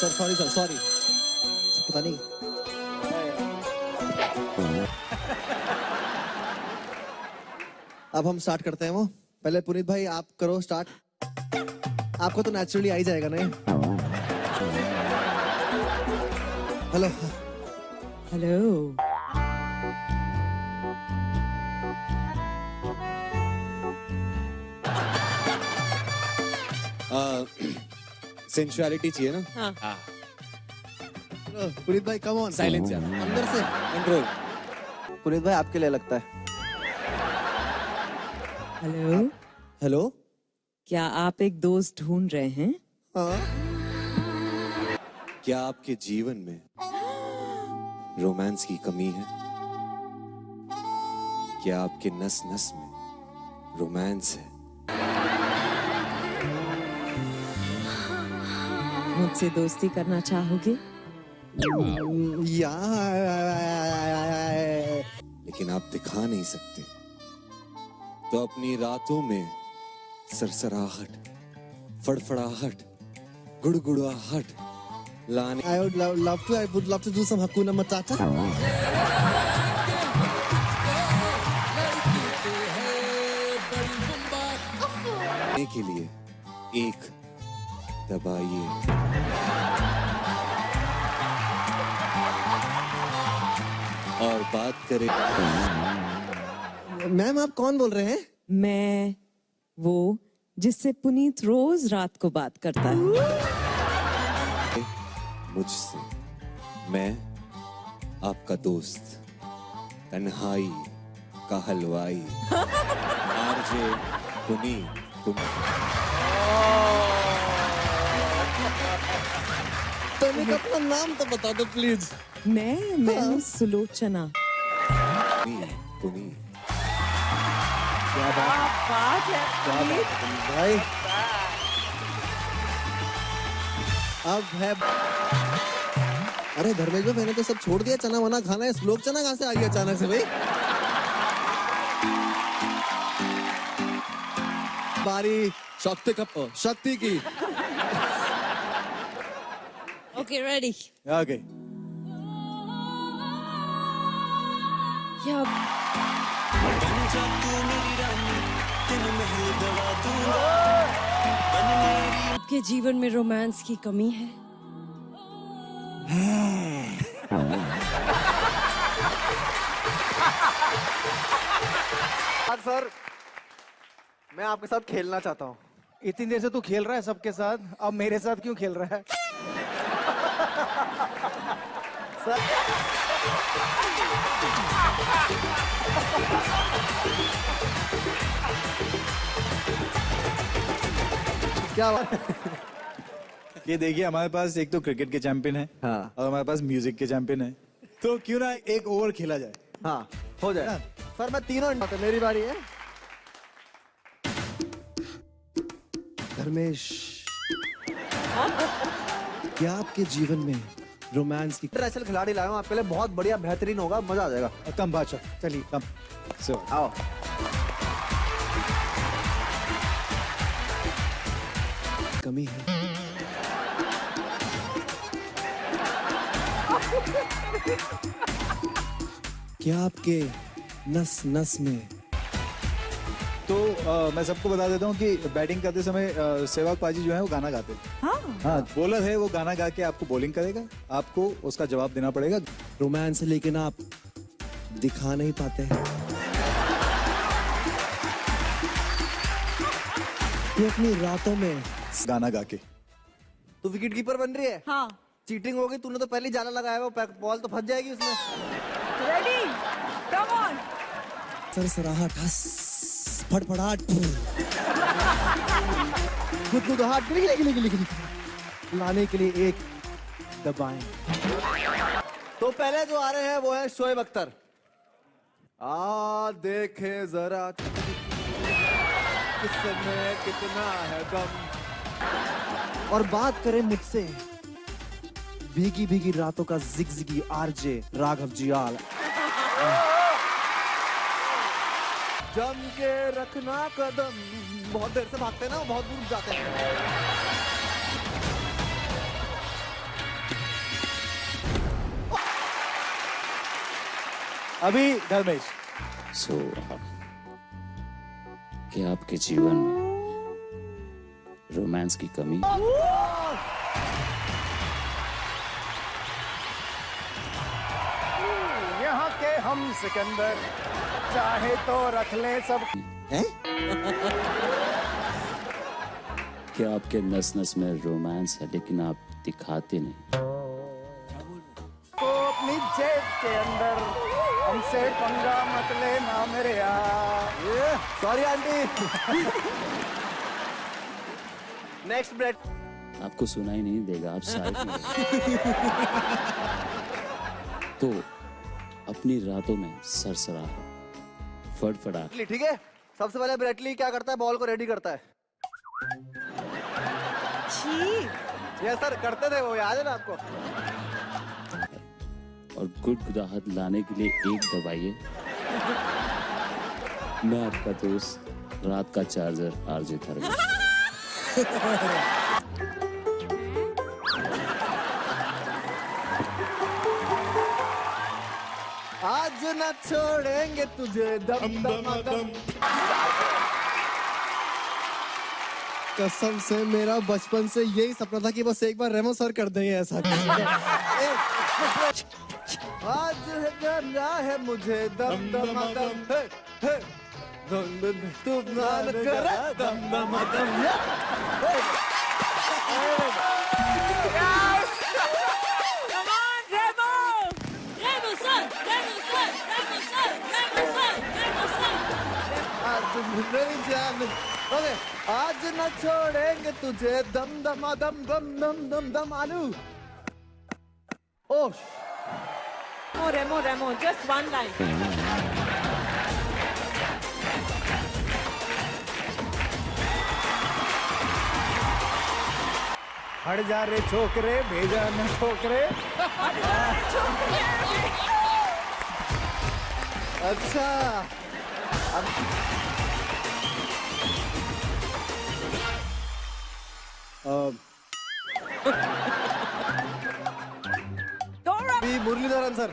Sir sorry पता नहीं अब हम स्टार्ट करते हैं वो पहले पुनीत भाई आप करो स्टार्ट आपको तो नेचुरली आ ही जाएगा नहीं हेलो हेलो सेंसुअलिटी चाहिए ना हाँ हाँ पुनीत भाई कम ऑन साइलेंस यार अंदर से कंट्रोल पुनीत भाई आपके लिए लगता है हेलो हेलो क्या आप एक दोस्त ढूंढ रहे हैं हाँ क्या आपके जीवन में रोमांस की कमी है क्या आपके नस नस में रोमांस है मुझसे दोस्ती करना चाहोगे लेकिन आप दिखा नहीं सकते तो अपनी रातों में सरसराहट फड़फड़ाहट गुड़गुड़ाहट लाने I would love to do some Hakuna Matata के लिए एक दबाइए और बात करें मैम आप कौन बोल रहे हैं मैं वो जिससे पुनीत रोज रात को बात करता है मुझसे मैं आपका दोस्त तन्हाई का हलवाई आरजे पुनीत तुम अपना नाम तो बता दो प्लीज मैं हूँ सुलोचना क्या बात है भाई अब है अरे धर्मेश भाई मैंने तो सब छोड़ दिया चना वना खाना है स्लोक चना कहाँ से आ गया अचानक से भाई बारी शक्ति कप शक्ति की ओके रेडी ओके आपके जीवन में रोमांस की कमी है सर मैं आपके साथ खेलना चाहता हूँ इतनी देर से तू खेल रहा है सबके साथ अब मेरे साथ क्यों खेल रहा है सर क्या ये देखिए हमारे पास एक तो क्रिकेट के चैंपियन है हाँ। और हमारे पास म्यूजिक के चैंपियन है तो क्यों ना एक ओवर खेला जाए हाँ हो जाए हाँ। सर मैं तीनों मेरी बारी है धर्मेश क्या आपके जीवन में रोमांस की ऐसे खिलाड़ी लाए आपके लिए बहुत बढ़िया बेहतरीन होगा मजा आ जाएगा उत्तम बादशाह चलिए कम सो आओ कमी है क्या आपके नस नस में तो मैं सबको बता देता हूँ कि बैटिंग करते समय सहवाग पाजी जो है वो गाना गाते हैं हाँ बॉलर है वो गाना गा के आपको बॉलिंग करेगा आपको उसका जवाब देना पड़ेगा रोमांस लेकिन आप दिखा नहीं पाते हैं ये अपनी रातों में गाना गा के तू विकेट कीपर बन रही है हाँ चीटिंग होगी तूने तो पहले जाला लगाया वो बॉल तो फंस जाएगी उसमें रेडी कम ऑन सरसराहट फड़फड़ाहट गुदगुदाहट लाने के लिए एक दबाएं तो पहले जो आ रहे हैं वो है शोएब अख्तर आ देखे जरा किसमें कितना है गम और बात करें मुझसे भीगी भीगी रातों का जिगजिगी आरजे राघव जुयाल जम के रखना कदम बहुत देर से भागते हैं ना बहुत दूर जाते हैं अभी धर्मेश। क्या आपके जीवन में रोमांस की कमी? यहाँ के हम सिकंदर चाहे तो रख ले सब है? क्या आपके नस नस में रोमांस है लेकिन आप दिखाते नहीं? तो अपनी जेब के अंदर हमसे पंगा मत लेना मेरे यार। Sorry aunty. Next break. आपको सुनाई नहीं देगा, आप साइड में। तो अपनी रातों में सरसरा फड़फड़ा। ठीक है, सबसे पहले ब्रेटली क्या करता है? बॉल को रेडी करता है। यस सर, करते थे वो, याद है ना आपको? और गुदगुदाहट लाने के लिए एक दबाइए। मैं आपका दोस्त, रात का चार्जर आरजे धर्मेश। आज न छोड़ेंगे तुझे दम दम। कसम से मेरा बचपन से यही सपना था कि बस एक बार रेमो सर कर देंगे ऐसा। आज करना है मुझे दम दम दम। तू नाल कर दम दम दम। Come on Remo, Remo sir, Remo sir, Remo sir, Remo sir, Remo sir. आज मेरी जान। ओके, आज न छोड़ेंगे तुझे दम दम दम दम दम दम दम आलू। ओह, ओ रेमो रेमो, just one line. हट जा रे छोकरे, भेजा न छोकरे। अच्छा, मुरलीधरन सर।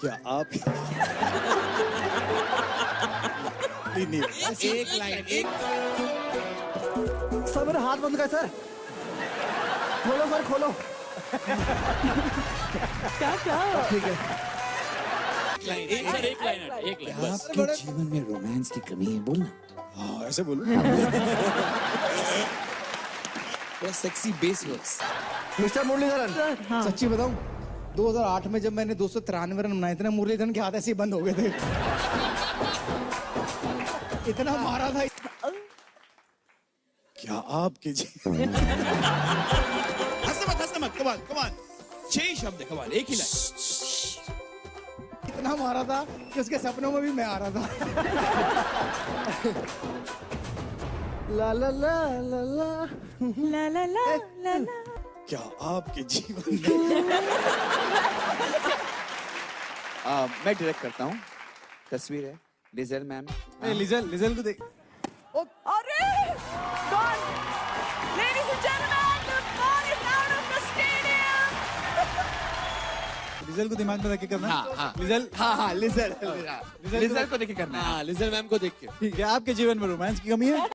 क्या आप एक लाइन एक सर, मेरा हाथ बंद कर सर, खोलो सर खोलो। क्या क्या ठीक है, एक लाइन एक लाइन। आपके जीवन में रोमांस की कमी है, बोलना। हाँ ऐसे बोलो, बहुत sexy base works. Mister Muralidharan, सच्ची बताऊं, 2008 में जब मैंने 293 रन बनाए थे ना, मुरलीधरन के हाथ ऐसे ही बंद हो गए थे, इतना मारा था। क्या आपके जी कमाल कमाल, 6 शब्द कमाल, एक ही लाइन। इतना मारा था कि उसके सपनों में भी मैं आ रहा था। ला ला ला ला ला ला ला ला। क्या आपके जीवन में? मैं डायरेक्ट करता हूँ, तस्वीर है लिजल मैम। नहीं, लिजल लिजल को देख। अरे लिजल को दिमाग में रख के करना। हाँ, लिजल। हाँ हाँ, लिजल लिजल को देख के करना। हाँ, लिजल मैम को देख के। ठीक है, आपके जीवन में रोमांस की कमी है।